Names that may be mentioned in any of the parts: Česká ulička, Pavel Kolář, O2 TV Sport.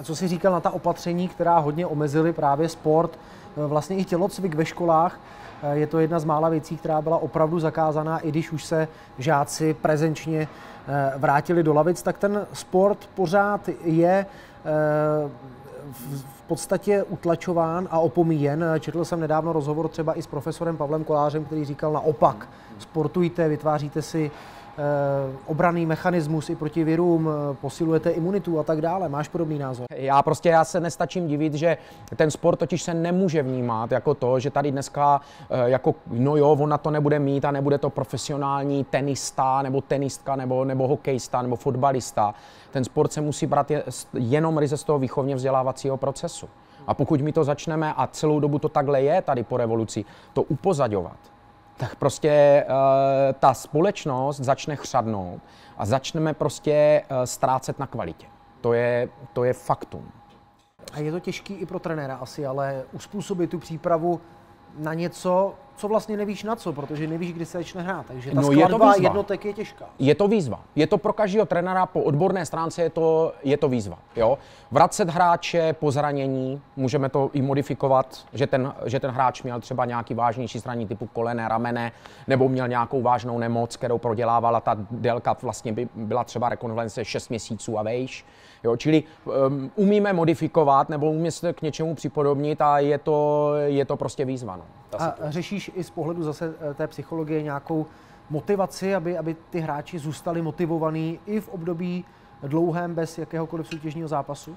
A co jsi říkal na ta opatření, která hodně omezily právě sport, vlastně i tělocvik ve školách, je to jedna z mála věcí, která byla opravdu zakázaná, i když už se žáci prezenčně vrátili do lavic, tak ten sport pořád je v podstatě utlačován a opomíjen. Četl jsem nedávno rozhovor třeba i s profesorem Pavlem Kolářem, který říkal naopak, sportujte, vytváříte si obranný mechanismus i proti virům, posilujete imunitu a tak dále. Máš podobný názor? Já se nestačím divit, že ten sport totiž se nemůže vnímat jako to, že tady dneska jako no jo, on na to nebude mít a nebude to profesionální tenista nebo tenistka nebo hokejista nebo fotbalista. Ten sport se musí brát jenom ryze z toho výchovně vzdělávacího procesu. A pokud my to začneme, a celou dobu to takhle je tady po revoluci, to upozaďovat, tak prostě ta společnost začne chřadnout a začneme prostě ztrácet na kvalitě. To je faktum. A je to těžký i pro trenéra asi, ale uspůsobit tu přípravu na něco, co vlastně nevíš na co, protože nevíš, kdy se začne hrát. Takže ta skladba jednotek je těžká. Je to výzva. Je to pro každého trenéra po odborné stránce je to výzva. Jo? Vracet hráče po zranění, můžeme to i modifikovat, že ten hráč měl třeba nějaký vážnější zranění typu kolene, ramene, nebo měl nějakou vážnou nemoc, kterou prodělávala, ta délka vlastně by byla třeba rekonvalescence 6 měsíců a vejš. Jo? Čili umíme modifikovat nebo umíme se k něčemu připodobnit a je to prostě výzva. No. A řešíš i z pohledu zase té psychologie nějakou motivaci, aby ty hráči zůstali motivovaní i v období dlouhém bez jakéhokoliv soutěžního zápasu?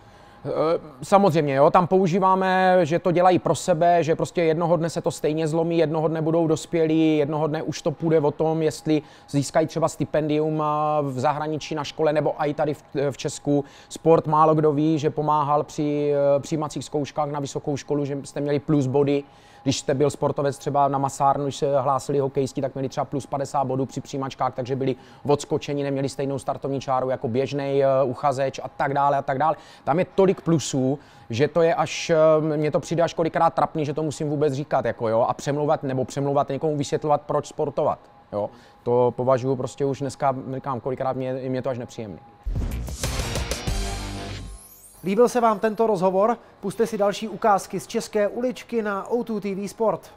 Samozřejmě, jo, tam používáme, že to dělají pro sebe, že prostě jednoho dne se to stejně zlomí, jednoho dne budou dospělí, jednoho dne už to půjde o tom, jestli získají třeba stipendium v zahraničí na škole nebo i tady v Česku. Sport málo kdo ví, že pomáhal při přijímacích zkouškách na vysokou školu, že jste měli plus body. Když jste byl sportovec třeba na masárnu, když se hlásili hokejisti, tak měli třeba plus 50 bodů při přijímačkách, takže byli odskočeni, neměli stejnou startovní čáru jako běžný uchazeč a tak dále a tak dále. Tam je tolik plusů, že to je až, mně to přijde až kolikrát trapný, že to musím vůbec říkat jako jo, a přemlouvat někomu, vysvětlovat, proč sportovat. Jo. To považuji prostě už dneska, říkám, kolikrát mě to až nepříjemný. Líbil se vám tento rozhovor? Pusťte si další ukázky z České uličky na O2 TV Sport.